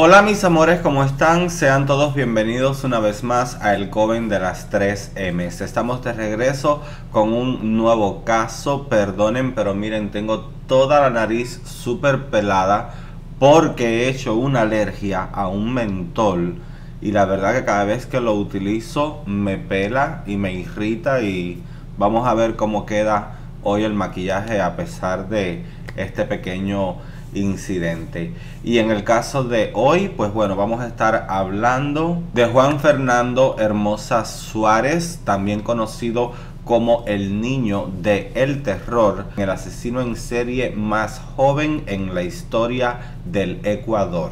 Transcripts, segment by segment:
Hola mis amores, ¿cómo están? Sean todos bienvenidos una vez más a El Coven de las 3 M's. Estamos de regreso con un nuevo caso. Perdonen, pero miren, tengo toda la nariz súper pelada porque he hecho una alergia a un mentol. Y la verdad que cada vez que lo utilizo me pela y me irrita. Y vamos a ver cómo queda hoy el maquillaje a pesar de este pequeño incidente. Y en el caso de hoy, pues bueno, vamos a estar hablando de Juan Fernando Hermosa Suárez, también conocido como el niño de el terror, el asesino en serie más joven en la historia del Ecuador.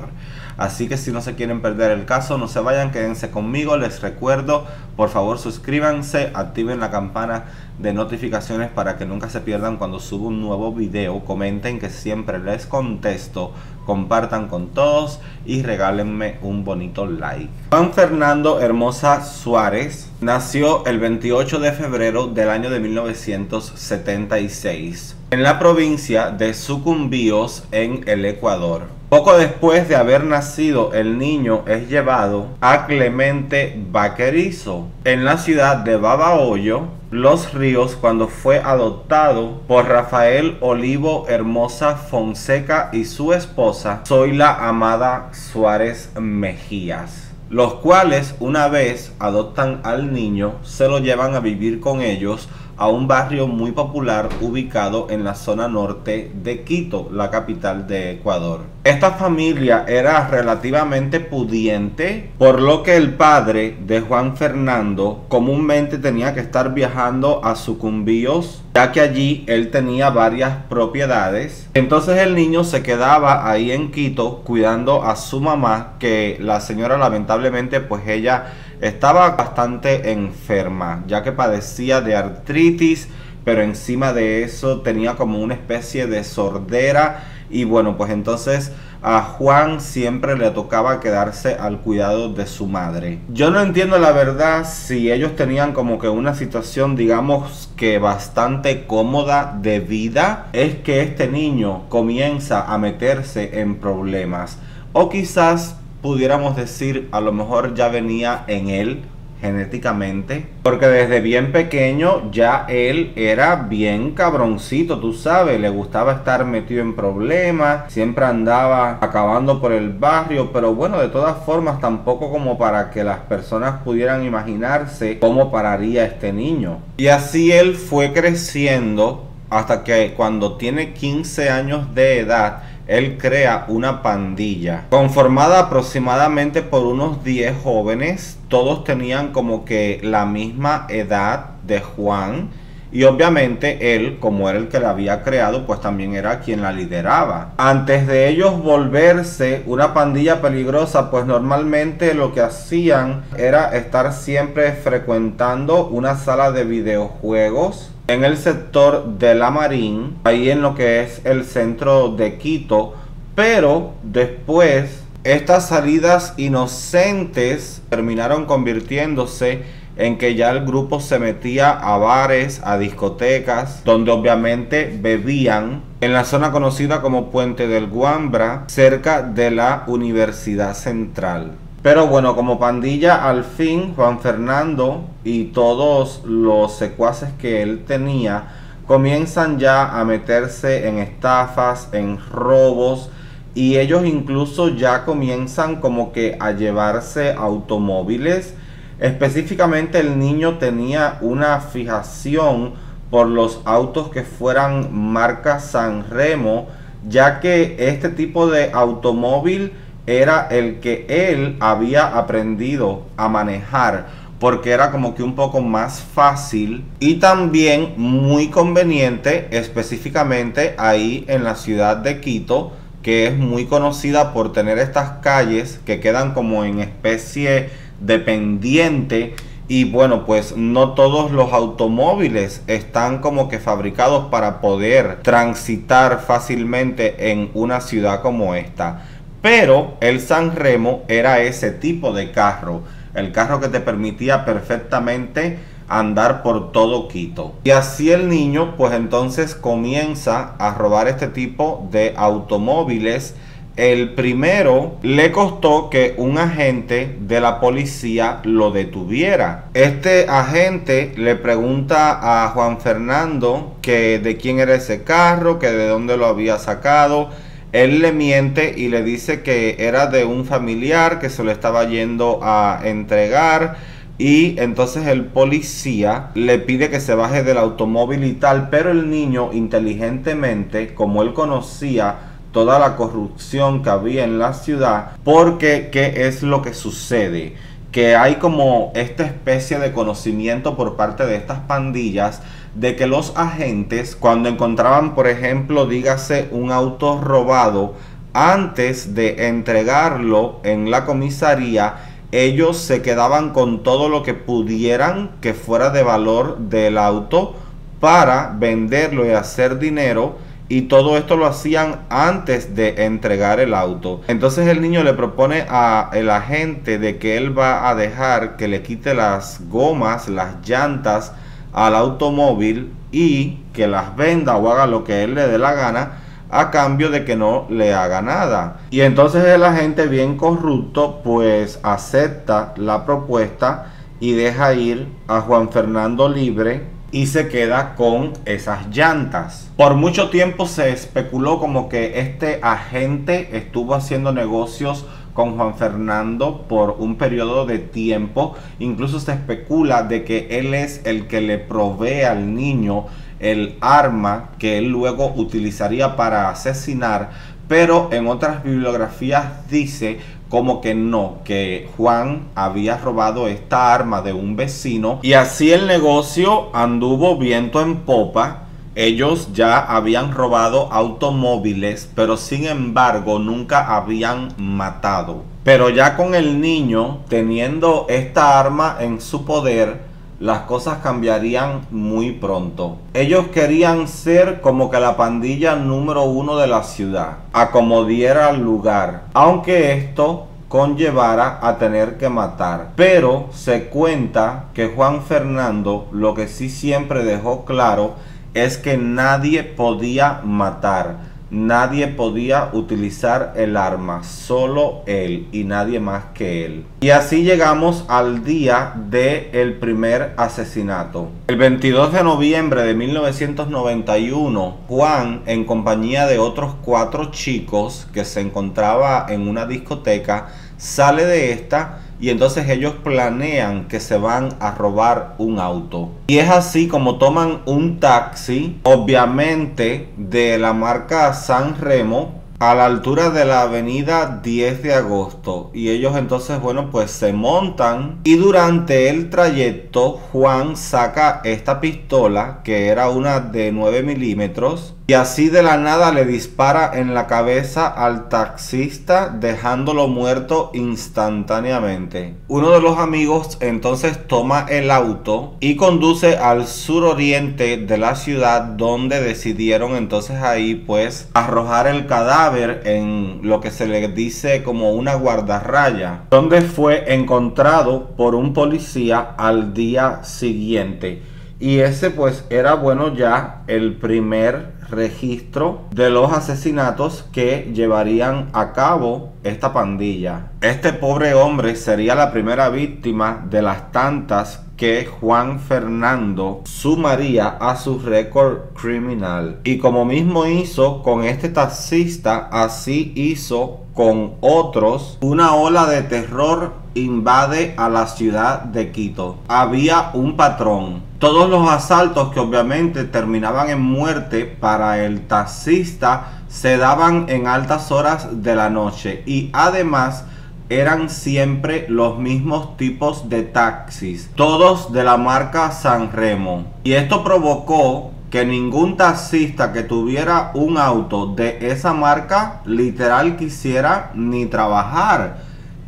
Así que si no se quieren perder el caso, no se vayan, quédense conmigo. Les recuerdo, por favor, suscríbanse, activen la campana de notificaciones para que nunca se pierdan cuando subo un nuevo video. Comenten, que siempre les contesto. Compartan con todos y regálenme un bonito like. Juan Fernando Hermosa Suárez nació el 28 de febrero del año de 1976 en la provincia de Sucumbíos, en el Ecuador. Poco después de haber nacido, el niño es llevado a Clemente Vaquerizo, en la ciudad de Babahoyo, Los Ríos, cuando fue adoptado por Rafael Olivo Hermosa Fonseca y su esposa Zoila Amada Suárez Mejías, los cuales, una vez adoptan al niño, se lo llevan a vivir con ellos a un barrio muy popular ubicado en la zona norte de Quito, la capital de Ecuador. Esta familia era relativamente pudiente, por lo que el padre de Juan Fernando comúnmente tenía que estar viajando a Sucumbíos, ya que allí él tenía varias propiedades. Entonces el niño se quedaba ahí en Quito cuidando a su mamá, que la señora, lamentablemente, pues ella estaba bastante enferma, ya que padecía de artritis, pero encima de eso tenía como una especie de sordera. Y bueno, pues entonces a Juan siempre le tocaba quedarse al cuidado de su madre. Yo no entiendo, la verdad, si ellos tenían como que una situación, digamos que bastante cómoda de vida, es que este niño comienza a meterse en problemas. O quizás pudiéramos decir, a lo mejor ya venía en él genéticamente, porque desde bien pequeño ya él era bien cabroncito, tú sabes. Le gustaba estar metido en problemas, siempre andaba acabando por el barrio. Pero bueno, de todas formas, tampoco como para que las personas pudieran imaginarse cómo pararía este niño. Y así él fue creciendo hasta que, cuando tiene 15 años de edad, él crea una pandilla conformada aproximadamente por unos 10 jóvenes. Todos tenían como que la misma edad de Juan, y obviamente él, como era el que la había creado, pues también era quien la lideraba. Antes de ellos volverse una pandilla peligrosa, pues normalmente lo que hacían era estar siempre frecuentando una sala de videojuegos en el sector de La Marín, ahí en lo que es el centro de Quito. Pero después, estas salidas inocentes terminaron convirtiéndose en que ya el grupo se metía a bares, a discotecas, donde obviamente bebían, en la zona conocida como Puente del Guambra, cerca de la Universidad Central. Pero bueno, como pandilla, al fin Juan Fernando y todos los secuaces que él tenía comienzan ya a meterse en estafas, en robos, y ellos incluso ya comienzan como que a llevarse automóviles. Específicamente, el niño tenía una fijación por los autos que fueran marca San Remo, ya que este tipo de automóvil era el que él había aprendido a manejar, porque era como que un poco más fácil y también muy conveniente, específicamente ahí en la ciudad de Quito, que es muy conocida por tener estas calles que quedan como en especie de pendiente. Y bueno, pues no todos los automóviles están como que fabricados para poder transitar fácilmente en una ciudad como esta. Pero el San Remo era ese tipo de carro, el carro que te permitía perfectamente andar por todo Quito. Y así el niño, pues entonces comienza a robar este tipo de automóviles El primero le costó que un agente de la policía lo detuviera. Este agente le pregunta a Juan Fernando que de quién era ese carro, que de dónde lo había sacado. Él le miente y le dice que era de un familiar que se lo estaba yendo a entregar. Y entonces el policía le pide que se baje del automóvil y tal, pero el niño inteligentemente, como él conocía toda la corrupción que había en la ciudad, porque ¿qué es lo que sucede? Que hay como esta especie de conocimiento por parte de estas pandillas de que los agentes, cuando encontraban, por ejemplo, dígase un auto robado, antes de entregarlo en la comisaría, ellos se quedaban con todo lo que pudieran que fuera de valor del auto para venderlo y hacer dinero. Y todo esto lo hacían antes de entregar el auto. Entonces el niño le propone al agente de que él va a dejar que le quite las gomas, las llantas al automóvil y que las venda o haga lo que él le dé la gana a cambio de que no le haga nada. Y entonces el agente, bien corrupto, pues acepta la propuesta y deja ir a Juan Fernando libre. Y se queda con esas llantas. Por mucho tiempo se especuló como que este agente estuvo haciendo negocios con Juan Fernando por un periodo de tiempo. Incluso se especula de que él es el que le provee al niño el arma que él luego utilizaría para asesinar. Pero en otras bibliografías dice como que no, que Juan había robado esta arma de un vecino y así el negocio anduvo viento en popa. Ellos ya habían robado automóviles, pero sin embargo nunca habían matado. Pero ya con el niño teniendo esta arma en su poder, las cosas cambiarían muy pronto. Ellos querían ser como que la pandilla número uno de la ciudad, a como diera lugar, aunque esto conllevara a tener que matar. Pero se cuenta que Juan Fernando lo que sí siempre dejó claro es que nadie podía matar, nadie podía utilizar el arma, solo él y nadie más que él. Y así llegamos al día del primer asesinato. El 22 de noviembre de 1991, Juan, en compañía de otros 4 chicos que se encontraba en una discoteca, sale de esta y entonces ellos planean que se van a robar un auto. Y es así como toman un taxi, obviamente de la marca San Remo, a la altura de la avenida 10 de agosto. Y ellos entonces, bueno, pues se montan. Y durante el trayecto, Juan saca esta pistola, que era una de 9 milímetros. Y así de la nada le dispara en la cabeza al taxista, dejándolo muerto instantáneamente. Uno de los amigos entonces toma el auto y conduce al suroriente de la ciudad, donde decidieron entonces ahí pues arrojar el cadáver en lo que se le dice como una guardarraya, donde fue encontrado por un policía al día siguiente. Y ese pues era, bueno, ya el primer registro de los asesinatos que llevarían a cabo esta pandilla. Este pobre hombre sería la primera víctima de las tantas que Juan Fernando sumaría a su récord criminal. Y como mismo hizo con este taxista, así hizo con otros. Una ola de terror invade a la ciudad de Quito. Había un patrón. Todos los asaltos, que obviamente terminaban en muerte para el taxista, se daban en altas horas de la noche y además eran siempre los mismos tipos de taxis, todos de la marca San Remo. Y esto provocó que ningún taxista que tuviera un auto de esa marca literal quisiera ni trabajar.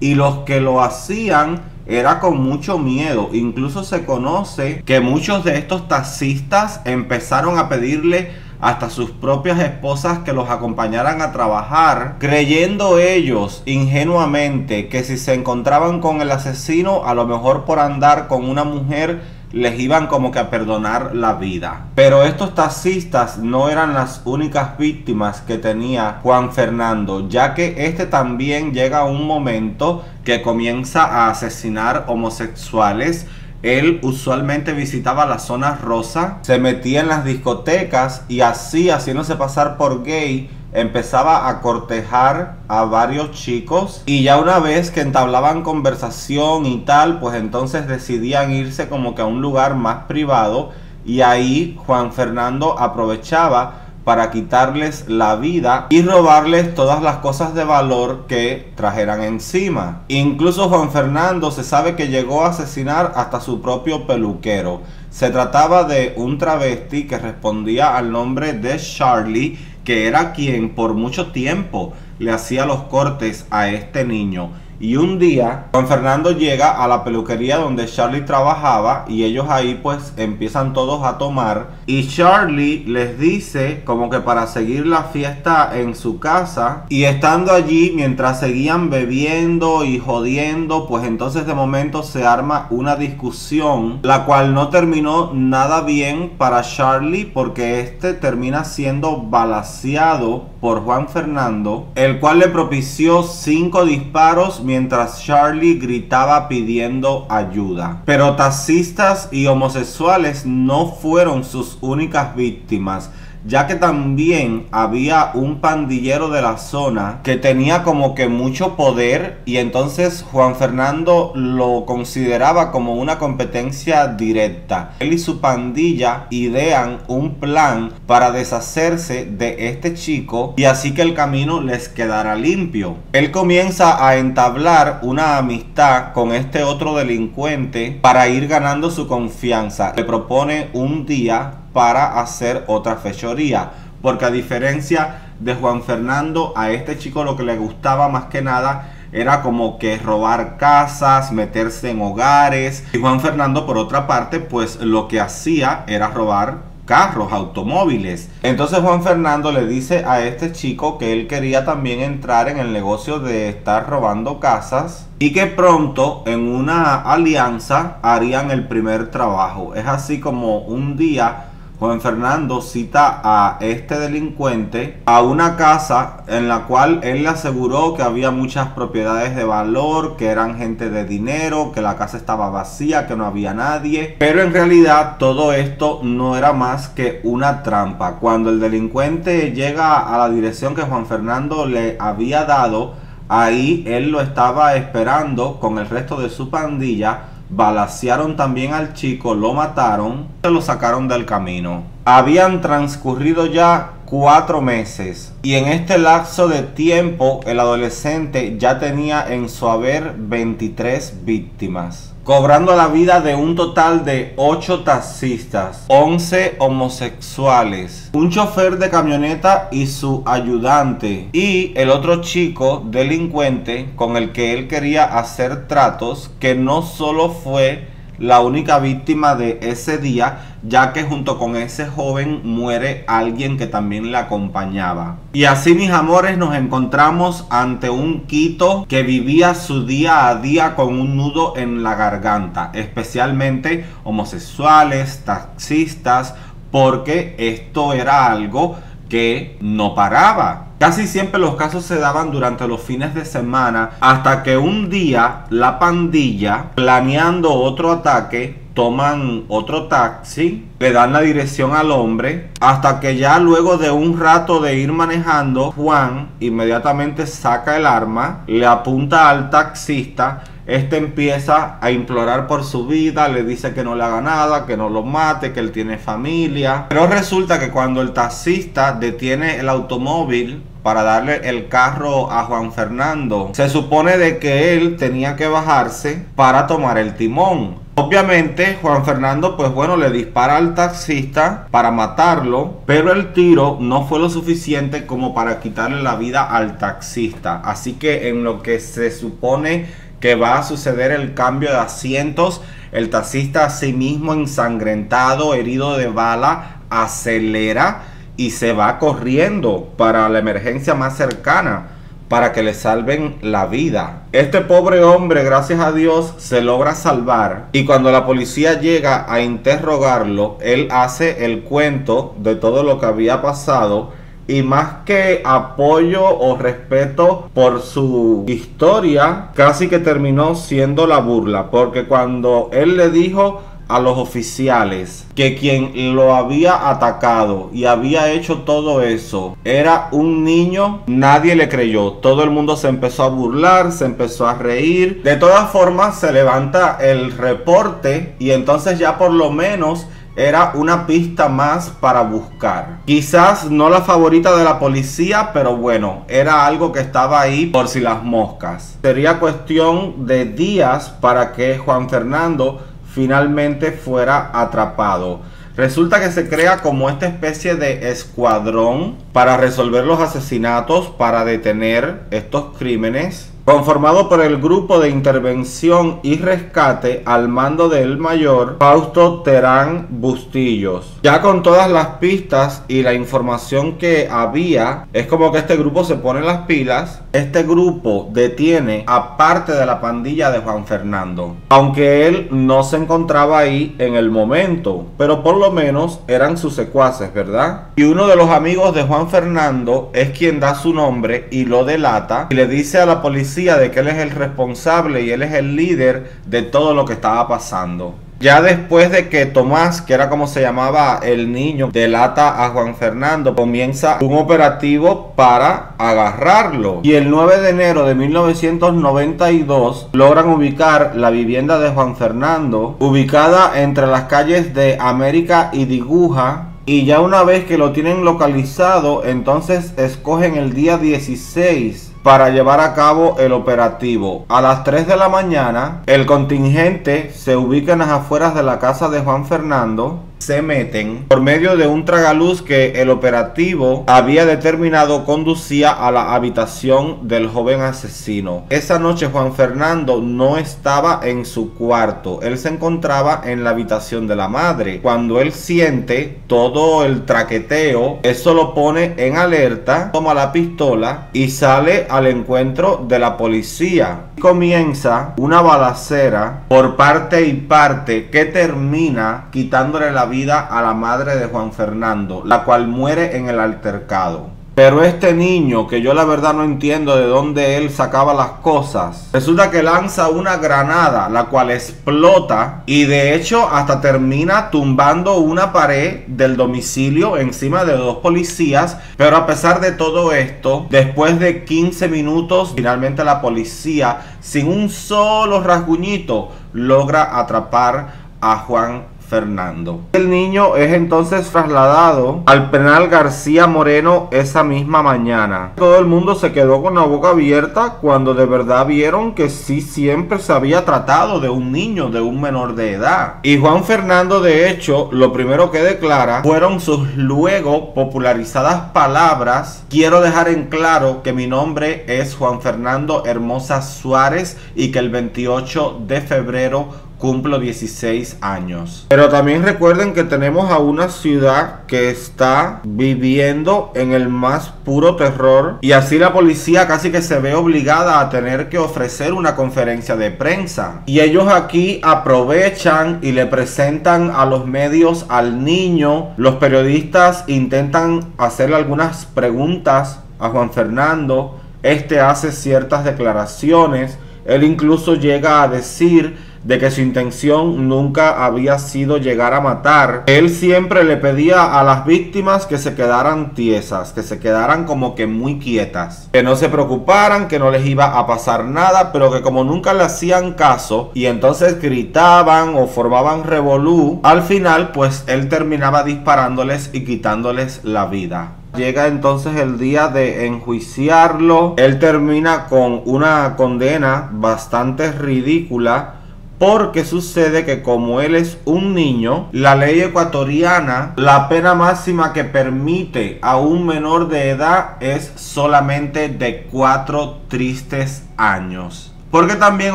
Y los que lo hacían era con mucho miedo. Incluso se conoce que muchos de estos taxistas empezaron a pedirle hasta sus propias esposas que los acompañaran a trabajar, creyendo ellos ingenuamente que si se encontraban con el asesino, a lo mejor por andar con una mujer les iban como que a perdonar la vida. Pero estos taxistas no eran las únicas víctimas que tenía Juan Fernando, ya que este también llega a un momento que comienza a asesinar homosexuales. Él usualmente visitaba las zonas rosas, se metía en las discotecas y así, haciéndose pasar por gay, empezaba a cortejar a varios chicos, y ya una vez que entablaban conversación y tal, pues entonces decidían irse como que a un lugar más privado, y ahí Juan Fernando aprovechaba para quitarles la vida y robarles todas las cosas de valor que trajeran encima. Incluso Juan Fernando se sabe que llegó a asesinar hasta su propio peluquero. Se trataba de un travesti que respondía al nombre de Charlie, que era quien por mucho tiempo le hacía los cortes a este niño. Y un día Juan Fernando llega a la peluquería donde Charlie trabajaba, y ellos ahí pues empiezan todos a tomar, y Charlie les dice como que para seguir la fiesta en su casa. Y estando allí, mientras seguían bebiendo y jodiendo, pues entonces de momento se arma una discusión, la cual no terminó nada bien para Charlie, porque este termina siendo balaceado por Juan Fernando, el cual le propició 5 disparos mientras Charlie gritaba pidiendo ayuda. Pero taxistas y homosexuales no fueron sus únicas víctimas, ya que también había un pandillero de la zona que tenía como que mucho poder, y entonces Juan Fernando lo consideraba como una competencia directa. Él y su pandilla idean un plan para deshacerse de este chico, y así que el camino les quedará limpio. Él comienza a entablar una amistad con este otro delincuente para ir ganando su confianza. Le propone un día para hacer otra fechoría, porque a diferencia de Juan Fernando, a este chico lo que le gustaba más que nada era como que robar casas, meterse en hogares, y Juan Fernando por otra parte pues lo que hacía era robar carros, automóviles. Entonces Juan Fernando le dice a este chico que él quería también entrar en el negocio de estar robando casas, y que pronto en una alianza harían el primer trabajo. Es así como un día Juan Fernando cita a este delincuente a una casa en la cual él le aseguró que había muchas propiedades de valor, que eran gente de dinero, que la casa estaba vacía, que no había nadie. Pero en realidad todo esto no era más que una trampa. Cuando el delincuente llega a la dirección que Juan Fernando le había dado, ahí él lo estaba esperando con el resto de su pandilla. Balacearon también al chico, lo mataron, se lo sacaron del camino. Habían transcurrido ya 4 meses, y en este lapso de tiempo el adolescente ya tenía en su haber 23 víctimas, cobrando la vida de un total de 8 taxistas, 11 homosexuales, un chofer de camioneta y su ayudante, y el otro chico delincuente con el que él quería hacer tratos, que no solo fue la única víctima de ese día, ya que junto con ese joven muere alguien que también le acompañaba. Y así, mis amores, nos encontramos ante un Quito que vivía su día a día con un nudo en la garganta, especialmente homosexuales, taxistas, porque esto era algo que no paraba. Casi siempre los casos se daban durante los fines de semana, hasta que un día la pandilla, planeando otro ataque, toman otro taxi, le dan la dirección al hombre, hasta que ya luego de un rato de ir manejando, Juan inmediatamente saca el arma, le apunta al taxista. Este empieza a implorar por su vida, le dice que no le haga nada, que no lo mate, que él tiene familia. Pero resulta que cuando el taxista detiene el automóvil para darle el carro a Juan Fernando, se supone de que él tenía que bajarse para tomar el timón. Obviamente Juan Fernando pues bueno, le dispara al taxista para matarlo, pero el tiro no fue lo suficiente como para quitarle la vida al taxista. Así que en lo que se supone que va a suceder el cambio de asientos, el taxista, asimismo ensangrentado, herido de bala, acelera y se va corriendo para la emergencia más cercana. para que le salven la vida. Este pobre hombre, gracias a Dios, se logra salvar, y cuando la policía llega a interrogarlo, él hace el cuento de todo lo que había pasado, y más que apoyo o respeto por su historia, casi que terminó siendo la burla, porque cuando él le dijo a los oficiales que quien lo había atacado y había hecho todo eso era un niño, nadie le creyó. Todo el mundo se empezó a burlar, se empezó a reír. De todas formas, se levanta el reporte y entonces ya por lo menos era una pista más para buscar. Quizás no la favorita de la policía, pero bueno, era algo que estaba ahí por si las moscas. Sería cuestión de días para que Juan Fernando finalmente fuera atrapado. Resulta que se crea como esta especie de escuadrón para resolver los asesinatos, para detener estos crímenes, conformado por el grupo de intervención y rescate al mando del mayor Fausto Terán Bustillos. Ya con todas las pistas y la información que había, es como que este grupo se pone las pilas. Este grupo detiene a parte de la pandilla de Juan Fernando, aunque él no se encontraba ahí en el momento, pero por lo menos eran sus secuaces, ¿verdad? Y uno de los amigos de Juan Fernando es quien da su nombre y lo delata, y le dice a la policía de que él es el responsable y él es el líder de todo lo que estaba pasando. Ya después de que Tomás, que era como se llamaba el niño, delata a Juan Fernando, comienza un operativo para agarrarlo. Y el 9 de enero de 1992 logran ubicar la vivienda de Juan Fernando, ubicada entre las calles de América y Diguja. Y ya una vez que lo tienen localizado, entonces escogen el día 16 para llevar a cabo el operativo. A las 3 de la mañana, el contingente se ubica en las afueras de la casa de Juan Fernando. Se meten por medio de un tragaluz que el operativo había determinado conducía a la habitación del joven asesino. Esa noche Juan Fernando no estaba en su cuarto, él se encontraba en la habitación de la madre. Cuando él siente todo el traqueteo, eso lo pone en alerta, toma la pistola y sale al encuentro de la policía. Comienza una balacera por parte y parte que termina quitándole la vida a la madre de Juan Fernando, la cual muere en el altercado. Pero este niño, que yo la verdad no entiendo de dónde él sacaba las cosas, resulta que lanza una granada, la cual explota y de hecho hasta termina tumbando una pared del domicilio encima de dos policías. Pero a pesar de todo esto, después de 15 minutos, finalmente la policía, sin un solo rasguñito, logra atrapar a Juan Fernando. El niño es entonces trasladado al penal García Moreno esa misma mañana. Todo el mundo se quedó con la boca abierta cuando de verdad vieron que sí, siempre se había tratado de un niño, de un menor de edad. Y Juan Fernando, de hecho, lo primero que declara fueron sus luego popularizadas palabras: quiero dejar en claro que mi nombre es Juan Fernando Hermosa Suárez y que el 28 de febrero cumplo 16 años. Pero también recuerden que tenemos a una ciudad que está viviendo en el más puro terror, y así la policía casi que se ve obligada a tener que ofrecer una conferencia de prensa. Y ellos aquí aprovechan y le presentan a los medios al niño. Los periodistas intentan hacerle algunas preguntas a Juan Fernando. Este hace ciertas declaraciones. Él incluso llega a decir de que su intención nunca había sido llegar a matar. Él siempre le pedía a las víctimas que se quedaran tiesas, que se quedaran como que muy quietas, que no se preocuparan, que no les iba a pasar nada, pero que como nunca le hacían caso y entonces gritaban o formaban revolú, al final pues él terminaba disparándoles y quitándoles la vida. Llega entonces el día de enjuiciarlo. Él termina con una condena bastante ridícula, porque sucede que como él es un niño, la ley ecuatoriana, la pena máxima que permite a un menor de edad es solamente de 4 tristes años. Porque también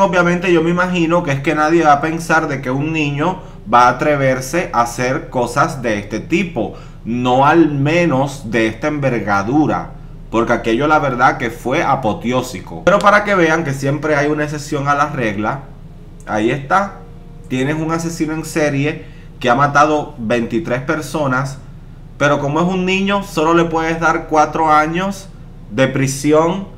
obviamente yo me imagino que es que nadie va a pensar de que un niño va a atreverse a hacer cosas de este tipo, no al menos de esta envergadura. porque aquello la verdad que fue apoteósico. Pero para que vean que siempre hay una excepción a la regla, ahí está. Tienes un asesino en serie que ha matado 23 personas, pero como es un niño, solo le puedes dar 4 años de prisión.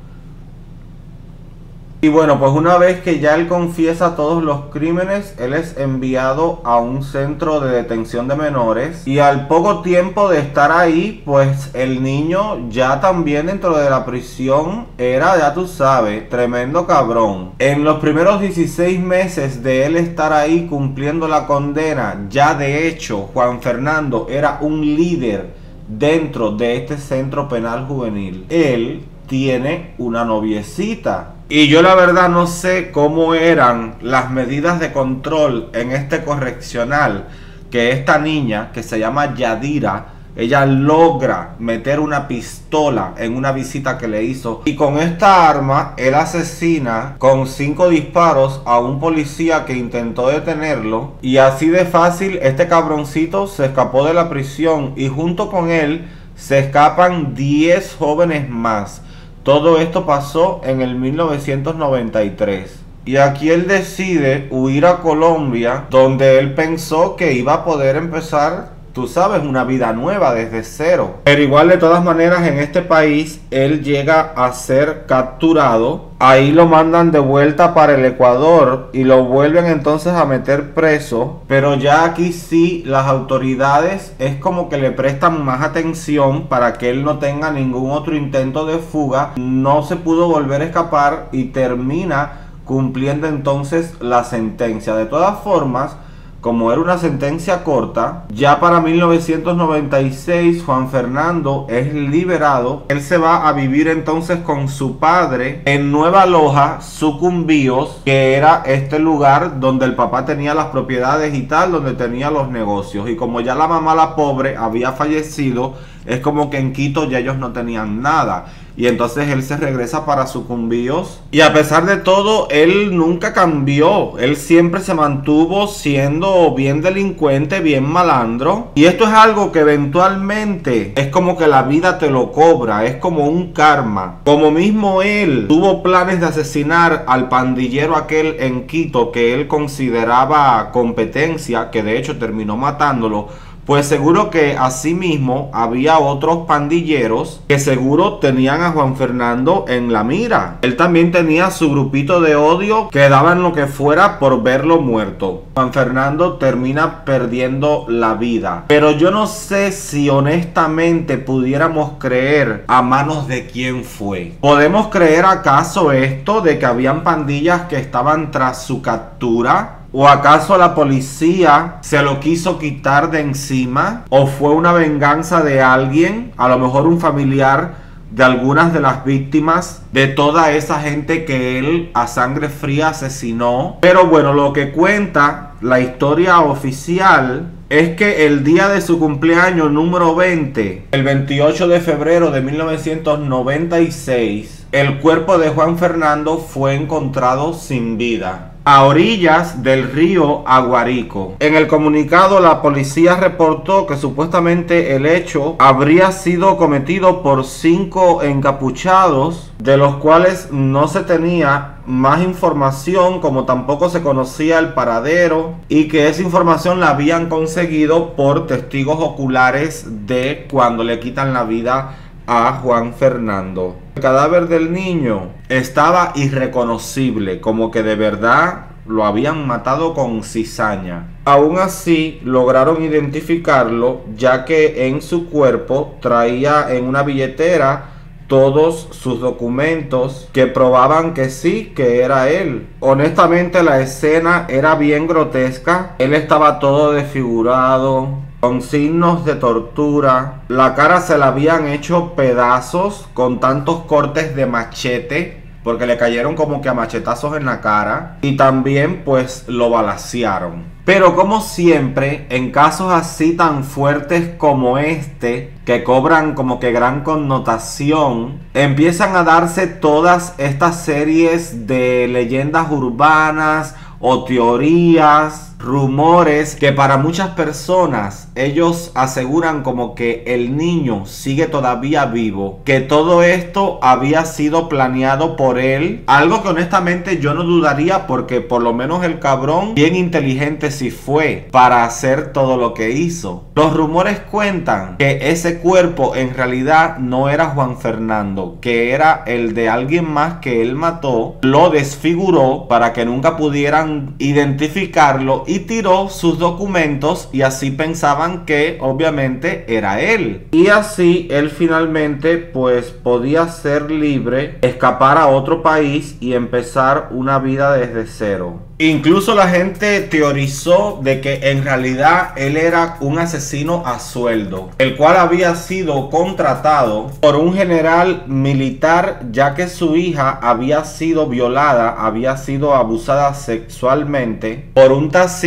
Y bueno, pues una vez que ya él confiesa todos los crímenes, él es enviado a un centro de detención de menores. Y al poco tiempo de estar ahí, pues el niño ya también dentro de la prisión era, ya tú sabes, tremendo cabrón. En los primeros 16 meses de él estar ahí cumpliendo la condena, ya de hecho Juan Fernando era un líder dentro de este centro penal juvenil. Él tiene una noviecita. Y yo la verdad no sé cómo eran las medidas de control en este correccional, que esta niña, que se llama Yadira, ella logra meter una pistola en una visita que le hizo, y con esta arma él asesina con 5 disparos a un policía que intentó detenerlo. Y así de fácil este cabroncito se escapó de la prisión, y junto con él se escapan 10 jóvenes más. Todo esto pasó en el 1993. Y aquí él decide huir a Colombia, donde él pensó que iba a poder empezar, tú sabes, una vida nueva desde cero. Pero igual, de todas maneras, en este país él llega a ser capturado. Ahí lo mandan de vuelta para el Ecuador y lo vuelven entonces a meter preso. Pero ya aquí sí, las autoridades es como que le prestan más atención para que él no tenga ningún otro intento de fuga. No se pudo volver a escapar y termina cumpliendo entonces la sentencia. De todas formas, como era una sentencia corta, ya para 1996 Juan Fernando es liberado. Él se va a vivir entonces con su padre en Nueva Loja, Sucumbíos, que era este lugar donde el papá tenía las propiedades y tal, donde tenía los negocios. Y como ya la mamá, la pobre, había fallecido, es como que en Quito ya ellos no tenían nada. Y entonces él se regresa para Sucumbíos. Y a pesar de todo, él nunca cambió. Él siempre se mantuvo siendo bien delincuente, bien malandro. Y esto es algo que eventualmente es como que la vida te lo cobra. Es como un karma. Como mismo él tuvo planes de asesinar al pandillero aquel en Quito que él consideraba competencia, que de hecho terminó matándolo, pues seguro que asimismo había otros pandilleros que seguro tenían a Juan Fernando en la mira. Él también tenía su grupito de odio que daban lo que fuera por verlo muerto. Juan Fernando termina perdiendo la vida. Pero yo no sé si honestamente pudiéramos creer a manos de quién fue. ¿Podemos creer acaso esto de que habían pandillas que estaban tras su captura? ¿O acaso la policía se lo quiso quitar de encima? ¿O fue una venganza de alguien? A lo mejor un familiar de algunas de las víctimas, de toda esa gente que él a sangre fría asesinó. Pero bueno, lo que cuenta la historia oficial es que el día de su cumpleaños número 20, el 28 de febrero de 1996, el cuerpo de Juan Fernando fue encontrado sin vida a orillas del río Aguarico. En el comunicado, la policía reportó que supuestamente el hecho habría sido cometido por 5 encapuchados, de los cuales no se tenía más información, como tampoco se conocía el paradero, y que esa información la habían conseguido por testigos oculares de cuando le quitan la vida a Juan Fernando. El cadáver del niño estaba irreconocible, como que de verdad lo habían matado con cizaña. Aún así lograron identificarlo, ya que en su cuerpo traía en una billetera todos sus documentos que probaban que sí, que era él. Honestamente, la escena era bien grotesca. Él estaba todo desfigurado, con signos de tortura. La cara se la habían hecho pedazos con tantos cortes de machete, porque le cayeron como que a machetazos en la cara. Y también pues lo balacearon. Pero como siempre, en casos así tan fuertes como este, que cobran como que gran connotación, empiezan a darse todas estas series de leyendas urbanas o teorías rumores que para muchas personas ellos aseguran como que el niño sigue todavía vivo, que todo esto había sido planeado por él, algo que honestamente yo no dudaría porque por lo menos el cabrón bien inteligente sí fue para hacer todo lo que hizo. Los rumores cuentan que ese cuerpo en realidad no era Juan Fernando, que era el de alguien más que él mató, lo desfiguró para que nunca pudieran identificarlo y tiró sus documentos, y así pensaban que obviamente era él, y así él finalmente pues podía ser libre, escapar a otro país y empezar una vida desde cero. Incluso la gente teorizó de que en realidad él era un asesino a sueldo, el cual había sido contratado por un general militar, ya que su hija había sido violada, había sido abusada sexualmente por un taxista,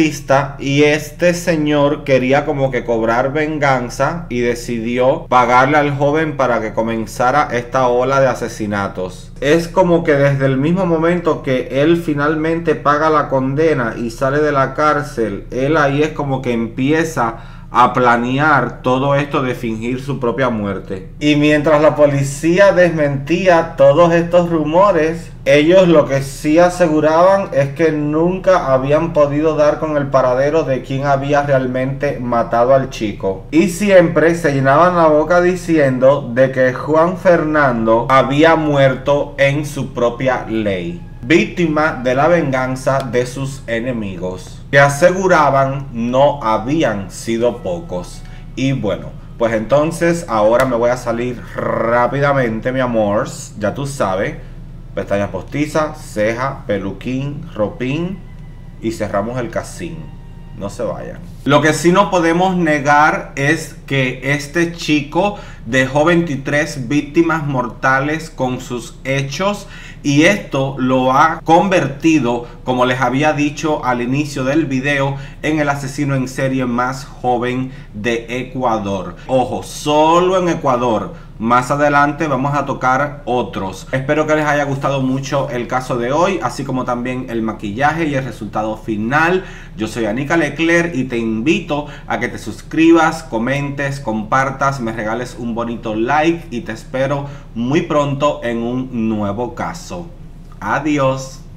y este señor quería como que cobrar venganza y decidió pagarle al joven para que comenzara esta ola de asesinatos. Es como que desde el mismo momento que él finalmente paga la condena y sale de la cárcel, él ahí es como que empieza a planear todo esto de fingir su propia muerte. Y mientras la policía desmentía todos estos rumores, ellos lo que sí aseguraban es que nunca habían podido dar con el paradero de quien había realmente matado al chico, y siempre se llenaban la boca diciendo de que Juan Fernando había muerto en su propia ley, víctima de la venganza de sus enemigos, que aseguraban no habían sido pocos. Y bueno, pues entonces ahora me voy a salir rápidamente, mi amor. Ya tú sabes, pestañas postizas, ceja, peluquín, ropín, y cerramos el casín. No se vayan. Lo que sí no podemos negar es que este chico dejó 23 víctimas mortales con sus hechos, y esto lo ha convertido, como les había dicho al inicio del video, en el asesino en serie más joven de Ecuador. Ojo, solo en Ecuador. Más adelante vamos a tocar otros. Espero que les haya gustado mucho el caso de hoy, así como también el maquillaje y el resultado final. Yo soy Anika Leclerc y te invito a que te suscribas, comentes, compartas, me regales un bonito like, y te espero muy pronto en un nuevo caso. Adiós.